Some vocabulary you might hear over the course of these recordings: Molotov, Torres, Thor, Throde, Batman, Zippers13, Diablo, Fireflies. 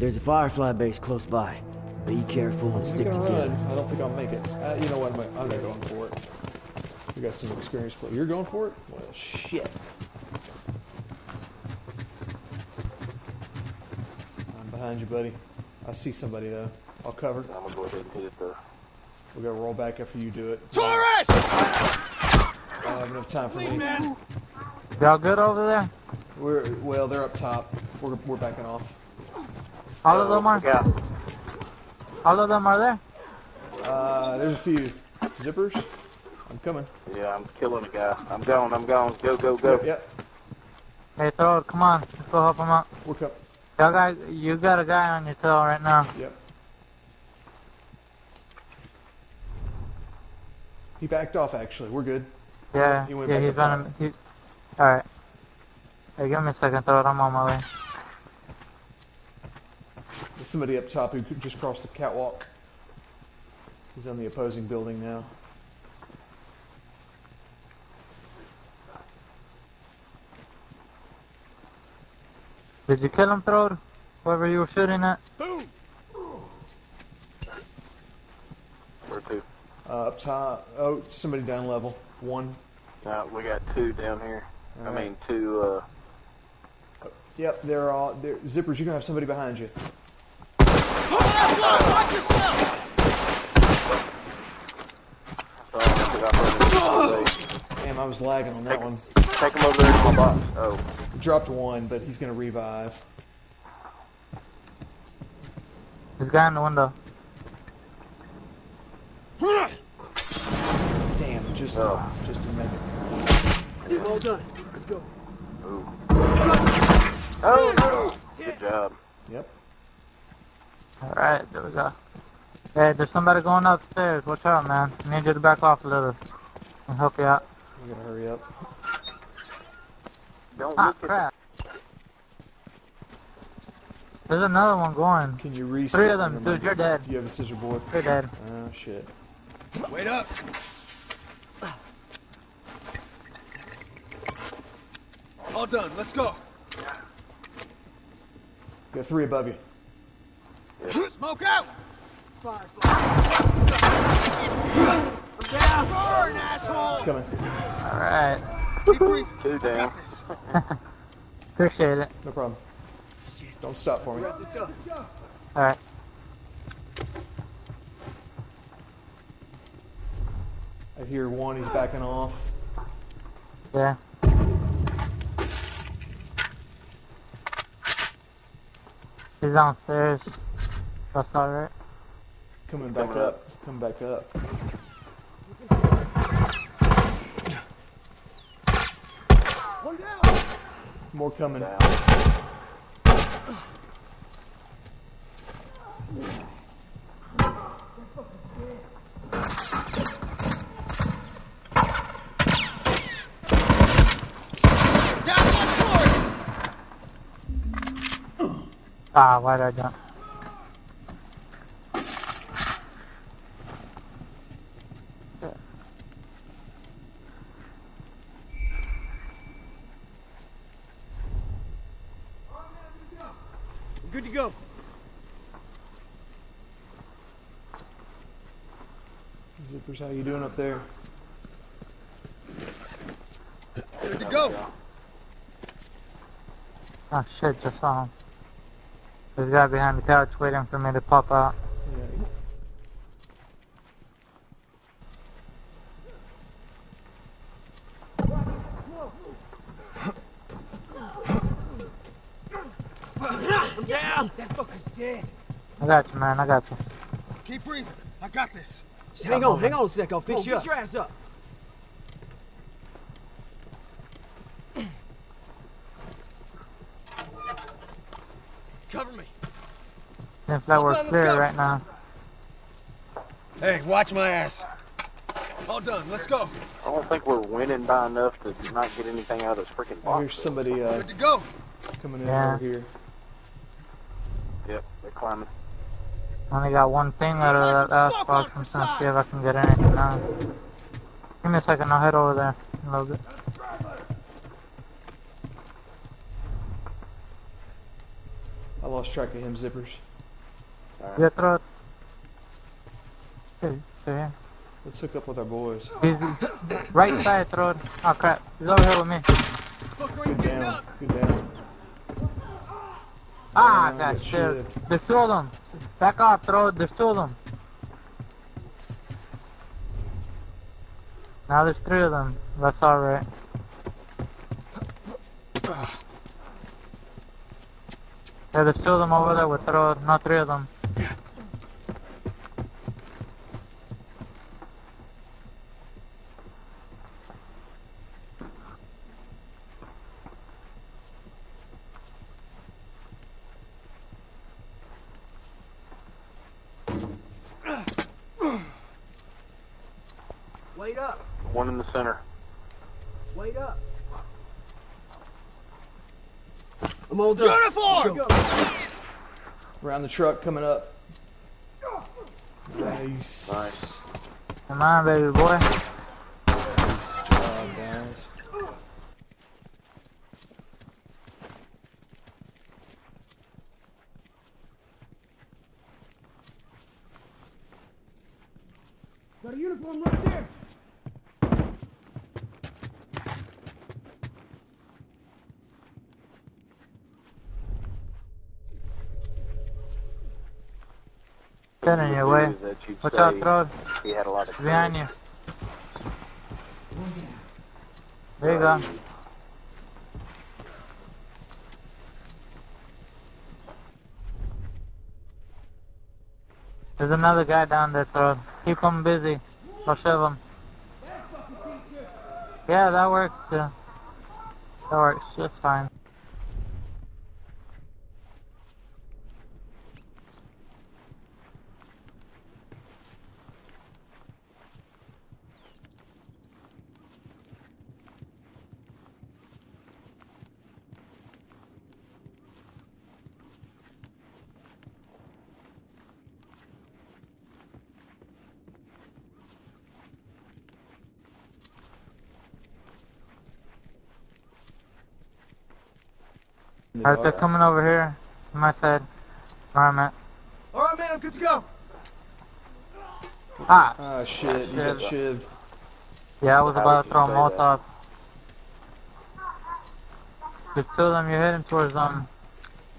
There's a Firefly base close by. Be careful and stick together. I don't think I'll make it. You know what? I'm not going for it. We got some experience. You're going for it? Well, shit. I'm behind you, buddy. I see somebody, though. I'll cover. I'm going to go ahead and hit it, though. We're going to roll back after you do it. Torres! I don't have enough time for me. Y'all good over there? Well, they're up top. We're backing off. All of them are? Yeah. All of them are there? There's a few. Zippers? I'm coming. Yeah, I'm killing a guy. I'm going. Go, go, go. Yep. Hey, Thor, come on. Let's go help him out. We're coming. Y'all guys, you got a guy on your tail right now. Yep. He backed off, actually. We're good. Yeah, he went back up top. Alright. Hey, give me a second, Thor. I'm on my way. There's somebody up top who just crossed the catwalk. He's on the opposing building now. Did you kill him, Throde? Whoever you were shooting at? Boom! Where to? Up top. Oh, somebody down level. One. We got two down here. Right. I mean, two, Yep, they're all... Zippers, you're gonna have somebody behind you. Watch yourself! Damn, I was lagging on that one. Take him over there to my box. Oh. Dropped one, but he's gonna revive. There's a guy in the window. Damn, just didn't make it. Well done. Let's go. Ooh. Oh, no. Good job. Yep. All right, there we go. Hey, there's somebody going upstairs. Watch out, man. I need you to back off a little. I'll help you out. I'm gonna hurry up. Don't look crap. There's another one going. Can you reset? Three of them, dude, you're dead. You have a scissor board. You're dead. Oh, shit. Wait up! All done, let's go. Got three above you. Yeah. Smoke out! Firefly. I'm down. Burn, asshole! Coming. Alright. Two down. Appreciate it. No problem. Don't stop for me. Alright. I hear one, he's backing off. Yeah. He's downstairs. That's alright. Coming back up. More coming out. Ah, why did I jump? Good to go. Zippers, how you doing up there? Good to go. Oh shit, just saw him. There's a guy behind the couch waiting for me to pop out. Yeah. I got you, man. I got you. Keep breathing. I got this. Hang on a sec. I'll fix you up. Get your ass up. Cover me. Seems like we're clear right now. Hey, watch my ass. All done. Let's go. I don't think we're winning by enough to not get anything out of this freaking box. Here's somebody good to go. Coming in over here. Yep, they're climbing. I only got one thing out of that box. I'm trying to see if I can get anything out. Give me a second, I'll head over there in a little bit. I lost track of him, Zippers. Yeah, Throde. Let's hook up with our boys. He's right side, Throde. Oh crap, he's over here with me. Good down, good down. Ah, got shit. There's two of them. Back off, Throde. There's two of them. Now there's three of them. That's alright. Yeah, there's two of them over there with Throde. Not three of them. Wait up! One in the center. Wait up! I'm all done. Uniform! Around the truck, coming up. Nice. Nice. Come on, baby boy. Nice job, guys. Got a uniform right there. In your way. What's up, Throde? He had a lot of behind you. There you go. There's another guy down there, Throde. Keep him busy. I'll shove him. Yeah, that works too. That works just fine. Alright, they're coming over here, to my side. Alright, man. Alright, man, I'm good to go! Ah! Oh, shit, you got shivved. Yeah, I was about to throw a Molotov. Just kill them, you're heading towards them.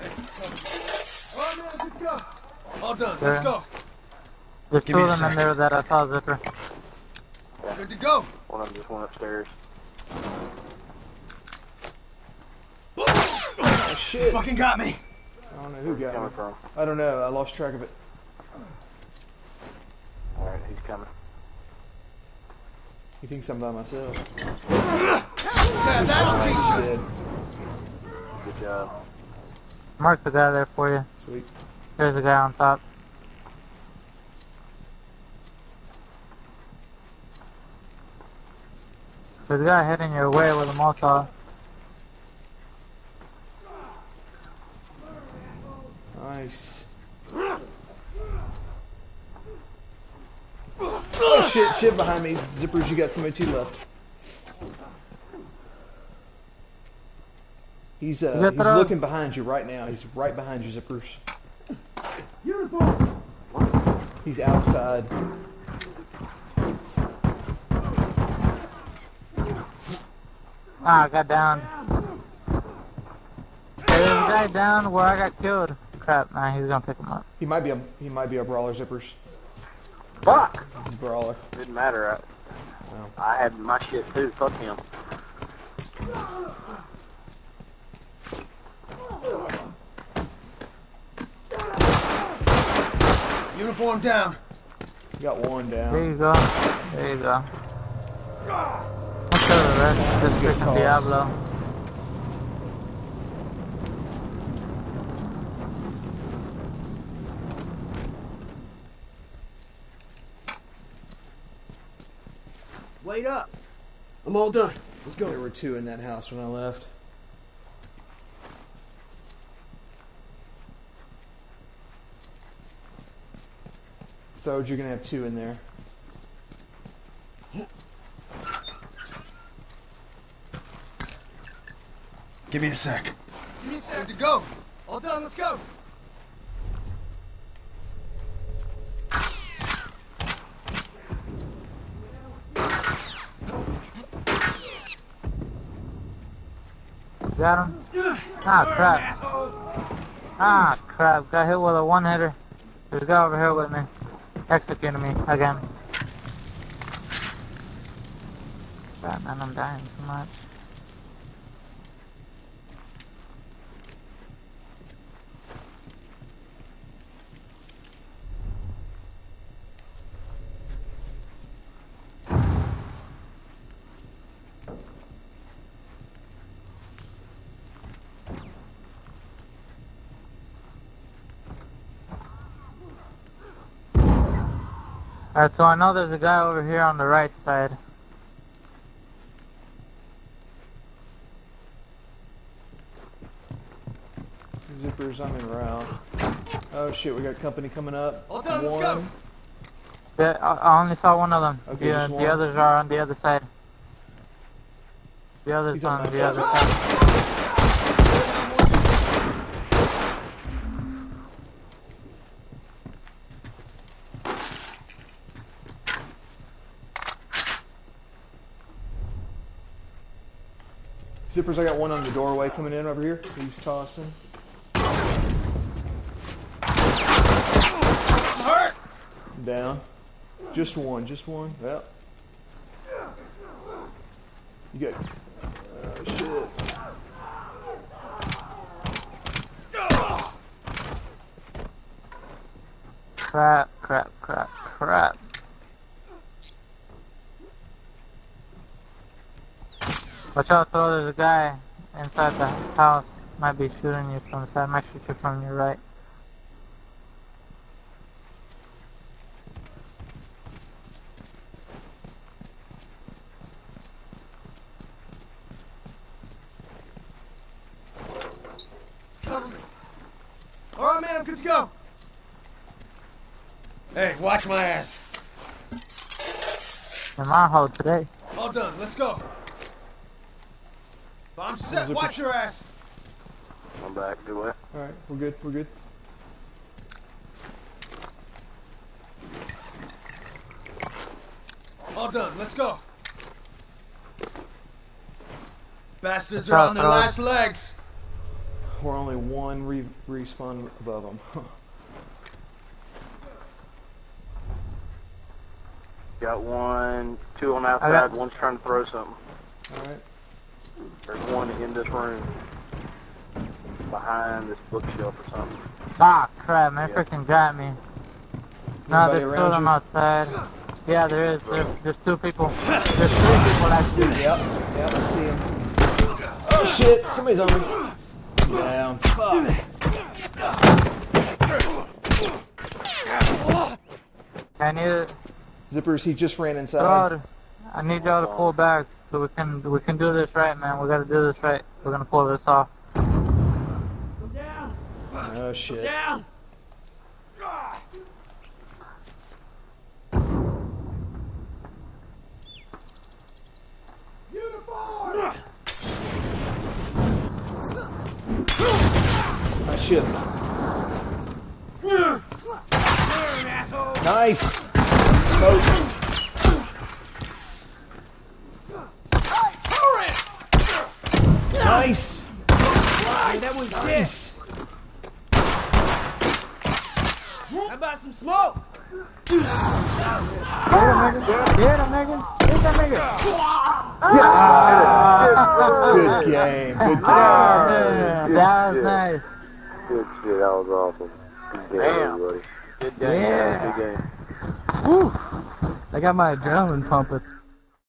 Alright, man, I'm good to go! All done, let's go! There's two of them in there that I saw, Zipper. Good to go! One of them just went upstairs. Oh, shit. You fucking got me. I don't know who got me. From? I don't know. I lost track of it. Alright, he's coming. He thinks I'm by myself. Yeah, that'll teach you. Good job. Mark the guy there for you. Sweet. There's a guy on top. There's a guy heading your way with a Molotov. Nice. Oh shit, shit behind me. Zippers, you got somebody to left. He's looking behind you right now. He's right behind you, Zippers. He's outside. Ah, I got down. There's a guy down where I got killed. Crap, man, he's gonna pick him up. He might be a brawler, Zippers. Fuck! He's a brawler. Didn't matter. I had my shit too. Fuck him. Uniform down. You got one down. There you go. There you go. What's up, man? Just freaking Diablo. Wait up! I'm all done. Let's go. There were two in that house when I left. Throde, you're gonna have two in there. Give me a sec. Good to go. All done. Let's go. Got him. Ah, crap. Ah, crap. Got hit with a one-hitter. There's a guy over here with me. Executing me again. Batman, I'm dying so much. Alright, so I know there's a guy over here on the right side. Zippers, I'm in round. Oh shit, we got company coming up. All done, let's go. Yeah, I only saw one of them. Okay, yeah, the others are on the other side. The others on the other side. Zippers, I got one on the doorway coming in over here. He's tossing. Hurt. Down. Just one, just one. Yep. You got. Oh, shit. Crap, crap, crap, crap. Watch out, Thor, there's a guy inside the house. Might be shooting you from the side. Might shoot you from your right. Cover me. Alright, man, I'm good to go. Hey, watch my ass. In my hole today. All done, let's go. I'm set, watch your ass! I'm back, good way. Alright, we're good, we're good. All done, let's go! Bastards are on their last legs! We're only one respawn above them. Got one, two on that side, one's trying to throw something. Alright. There's one in this room, behind this bookshelf or something. Ah, crap, man, freaking got me. No, there's two of them outside. Yeah, there is. There's two people. There's three people actually. Yep, yeah, I see him. Oh shit, somebody's on me. Damn. Fuck. I need it. Zippers, he just ran inside. I need y'all to pull back. So we can do this right, man. We gotta do this right. We're gonna pull this off. Come down. Oh shit. Come down. Uniform. Oh shit. Nice. Oh. Nice! Right, that was nice. How about some smoke? Get him, nigga. Get him, nigga. Get that nigga. Ah. Good game. Good game. Oh, good that was shit. Nice. Good shit. That was awesome. Good game, everybody. Good game. Yeah. Good game. Woo. I got my adrenaline pumping.